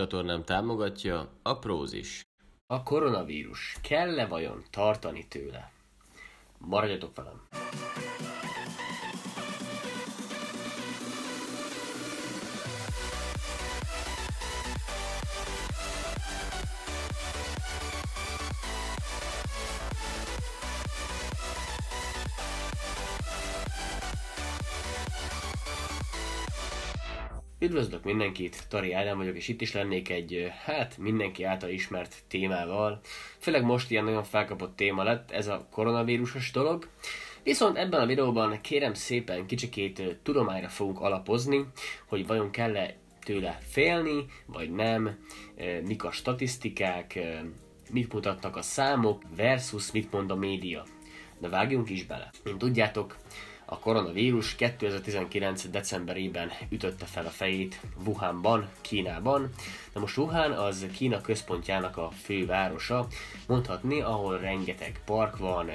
csatornám támogatja a Prózis. A koronavírus kell-e vajon tartani tőle? Maradjatok velem! Üdvözlök mindenkit, Tari Ádám vagyok, és itt is lennék egy, mindenki által ismert témával. Főleg most ilyen nagyon felkapott téma lett ez a koronavírusos dolog. Viszont ebben a videóban kérem szépen kicsikét tudományra fogunk alapozni, hogy vajon kell-e tőle félni, vagy nem, mik a statisztikák, mit mutatnak a számok, versus mit mond a média. De vágjunk is bele. Mint tudjátok, a koronavírus 2019. decemberében ütötte fel a fejét Wuhanban, Kínában. Na most Wuhan az Kína központjának a fővárosa, mondhatni, ahol rengeteg park van,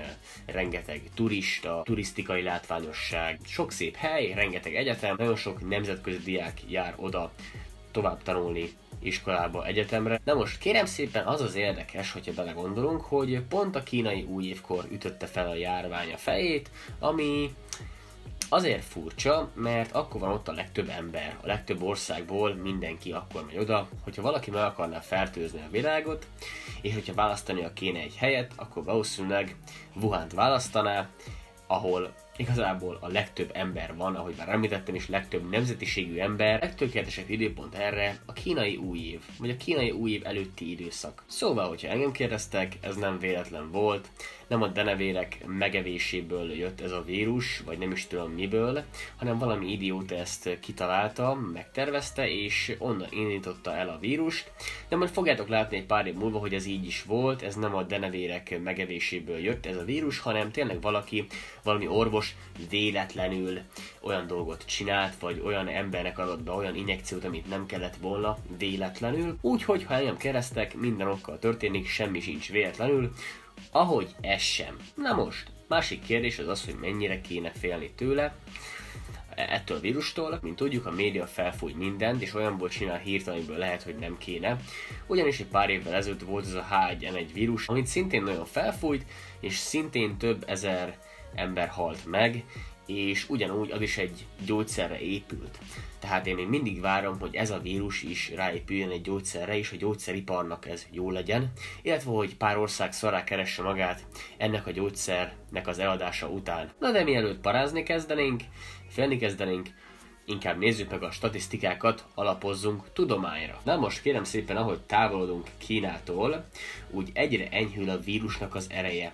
rengeteg turista, turisztikai látványosság, sok szép hely, rengeteg egyetem, nagyon sok nemzetközi diák jár oda tovább tanulni iskolába, egyetemre. Na most kérem szépen az az érdekes, hogyha belegondolunk, hogy pont a kínai újévkor ütötte fel a járvány a fejét, ami azért furcsa, mert akkor van ott a legtöbb ember, a legtöbb országból mindenki akkor megy oda, hogyha valaki meg akarná fertőzni a világot, és hogyha választania kéne egy helyet, akkor valószínűleg Wuhan-t választaná, ahol igazából a legtöbb ember van, ahogy már említettem is, legtöbb nemzetiségű ember. A legtökéletesebb időpont erre a kínai új év, vagy a kínai új év előtti időszak. Szóval, hogyha engem kérdeztek, ez nem véletlen volt, nem a denevérek megevéséből jött ez a vírus, vagy nem is tudom miből, hanem valami idióta ezt kitalálta, megtervezte, és onnan indította el a vírust. De majd fogjátok látni egy pár év múlva, hogy ez így is volt, ez nem a denevérek megevéséből jött ez a vírus, hanem tényleg valaki, valami orvos véletlenül olyan dolgot csinált, vagy olyan embernek adott be olyan injekciót, amit nem kellett volna véletlenül. Úgyhogy, ha engem keresztek, minden okkal történik, semmi sincs véletlenül, ahogy ez sem. Na most, másik kérdés az az, hogy mennyire kéne félni tőle, ettől a vírustól. Mint tudjuk, a média felfúj mindent, és olyanból csinál hírt, amiből lehet, hogy nem kéne. Ugyanis egy pár évvel ezelőtt volt ez a H1N1 vírus, amit szintén nagyon felfújt, és szintén több ezer ember halt meg, és ugyanúgy az is egy gyógyszerre épült. Tehát én még mindig várom, hogy ez a vírus is ráépüljön egy gyógyszerre, és a gyógyszeriparnak ez jó legyen, illetve hogy pár ország szarrá keresse magát ennek a gyógyszernek az eladása után. Na de mielőtt parázni kezdenénk, félni kezdenénk, inkább nézzük meg a statisztikákat, alapozzunk tudományra. Na most kérem szépen, ahogy távolodunk Kínától, úgy egyre enyhül a vírusnak az ereje.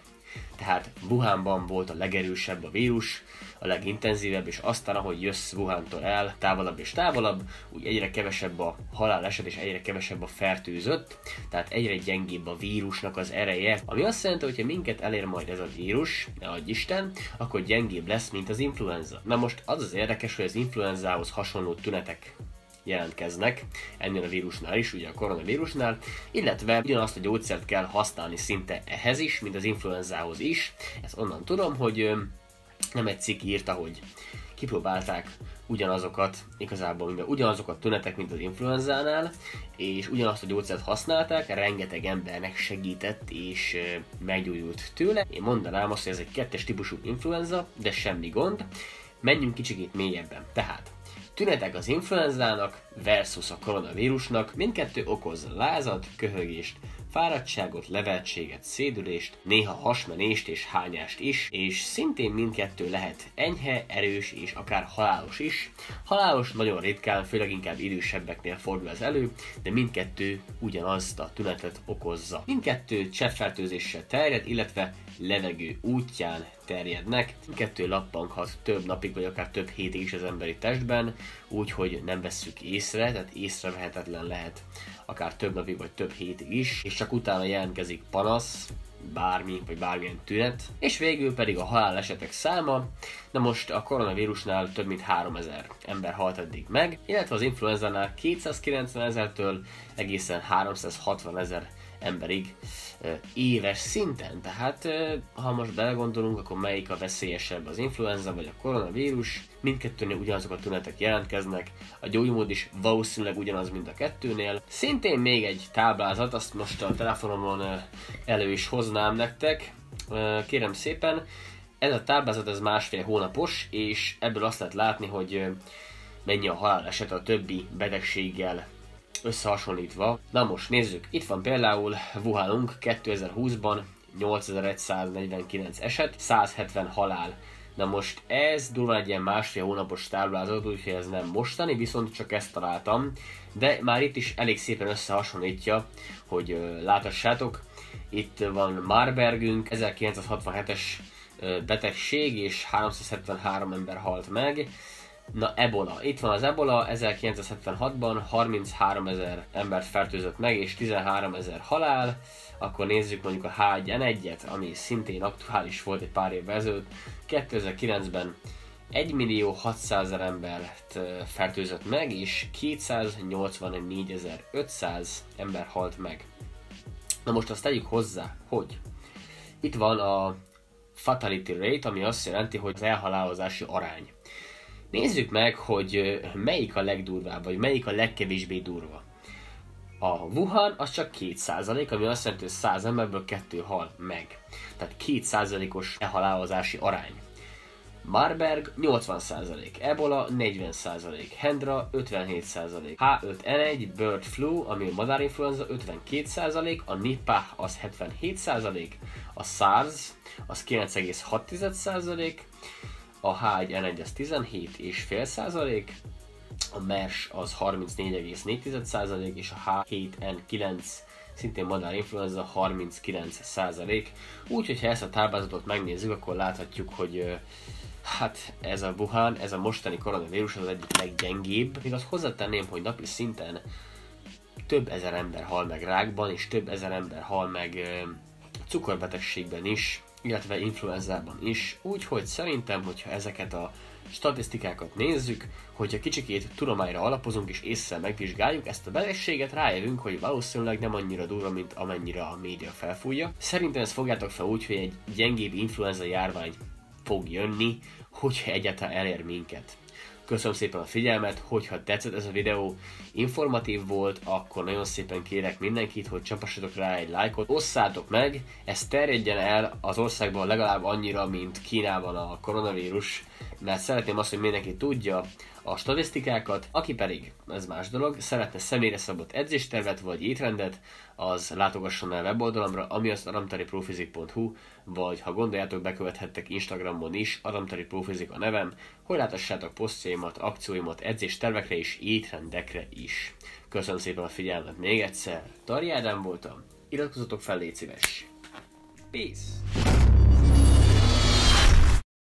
Tehát Wuhanban volt a legerősebb a vírus, a legintenzívebb, és aztán ahogy jössz Wuhantól el, távolabb és távolabb, úgy egyre kevesebb a haláleset és egyre kevesebb a fertőzött, tehát egyre gyengébb a vírusnak az ereje, ami azt jelenti, hogyha minket elér majd ez a vírus, ne adj Isten, akkor gyengébb lesz, mint az influenza. Na most az az érdekes, hogy az influenzához hasonló tünetek jelentkeznek ennél a vírusnál is, ugye a koronavírusnál, illetve ugyanazt a gyógyszert kell használni szinte ehhez is, mint az influenzához is. Ezt onnan tudom, hogy nem egy cikk írta, hogy kipróbálták ugyanazokat, igazából ugyanazokat tünetek, mint az influenzánál, és ugyanazt a gyógyszert használták, rengeteg embernek segített és meggyógyult tőle. Én mondanám azt, hogy ez egy kettes típusú influenza, de semmi gond. Menjünk kicsikét mélyebben. Tehát tünetek az influenzának versus a koronavírusnak, mindkettő okoz lázat, köhögést, fáradtságot, levertséget, szédülést, néha hasmenést és hányást is, és szintén mindkettő lehet enyhe, erős és akár halálos is. Halálos nagyon ritkán, főleg inkább idősebbeknél fordul ez elő, de mindkettő ugyanazt a tünetet okozza. Mindkettő cseppfertőzéssel terjed, illetve levegő útján terjednek. Mindkettő lappanghat több napig, vagy akár több hétig is az emberi testben, úgyhogy nem vesszük észre, tehát észrevehetetlen lehet akár több napig, vagy több hétig is, és csak utána jelentkezik panasz, bármi, vagy bármilyen tünet. És végül pedig a halálesetek száma. Na most a koronavírusnál több mint 3000 ember halt eddig meg, illetve az influenzánál 290 000-től egészen 360 000 emberig éves szinten. Tehát ha most belegondolunk, akkor melyik a veszélyesebb, az influenza vagy a koronavírus? Mindkettőnél ugyanazok a tünetek jelentkeznek, a gyógymód is valószínűleg ugyanaz, mint a kettőnél. Szintén még egy táblázat, azt most a telefonomon elő is hoznám nektek, kérem szépen. Ez a táblázat ez másfél hónapos, és ebből azt lehet látni, hogy mennyi a haláleset a többi betegséggel összehasonlítva. Na most nézzük, itt van például Wuhanunk 2020-ban 8149 eset, 170 halál. Na most ez durván egy ilyen másfél hónapos táblázat, úgyhogy ez nem mostani, viszont csak ezt találtam, de már itt is elég szépen összehasonlítja, hogy látassátok. Itt van Marburgünk, 1967-es betegség, és 373 ember halt meg. Na, Ebola. Itt van az Ebola, 1976-ban 33.000 embert fertőzött meg, és 13.000 halál. Akkor nézzük mondjuk a H1N1-et, ami szintén aktuális volt egy pár évvel ezelőtt. 2009-ben 1.600.000 embert fertőzött meg, és 284.500 ember halt meg. Na most azt tegyük hozzá, hogy itt van a fatality rate, ami azt jelenti, hogy az elhalálozási arány. Nézzük meg, hogy melyik a legdurvább, vagy melyik a legkevésbé durva. A Wuhan az csak 2%, ami azt jelenti, hogy 100 emberből 2 hal meg. Tehát 2%-os elhalálozási arány. Marburg 80%, Ebola 40%, Hendra 57%, H5N1 bird flu, ami a madárinfluenza 52%, a Nipah az 77%, a SARS az 9,6%, a H1N1 az 17,5%, a MERS az 34,4% és a H7N9 szintén madárinfluenza 39%. Úgyhogy ha ezt a táblázatot megnézzük, akkor láthatjuk, hogy hát ez a Wuhan, ez a mostani koronavírus az egyik leggyengébb. Még azt hozzátenném, hogy napi szinten több ezer ember hal meg rákban, és több ezer ember hal meg cukorbetegségben is, illetve influenzában is. Úgyhogy szerintem, hogyha ezeket a statisztikákat nézzük, hogyha kicsikét tudományra alapozunk és észre megvizsgáljuk ezt a betegséget, rájövünk, hogy valószínűleg nem annyira durva, mint amennyire a média felfújja. Szerintem ezt fogjátok fel úgy, hogy egy gyengébb influenza járvány fog jönni, hogyha egyáltalán elér minket. Köszönöm szépen a figyelmet, hogyha tetszett ez a videó, informatív volt, akkor nagyon szépen kérek mindenkit, hogy csapassatok rá egy lájkot, osszátok meg, ez terjedjen el az országban legalább annyira, mint Kínában a koronavírus, mert szeretném azt, hogy mindenki tudja a statisztikákat, aki pedig, ez más dolog, szeretne személyre szabott edzéstervet vagy étrendet, az látogasson el weboldalamra, ami az aramteriprófizik.hu, vagy ha gondoljátok, bekövethettek Instagramon is, aramteriprófizik a nevem, hogy látassátok posztjaimat, akcióimat, edzéstervekre és étrendekre is. Köszönöm szépen a figyelmet még egyszer, Tari Ádám voltam, iratkozzatok fel, légy szíves! Peace!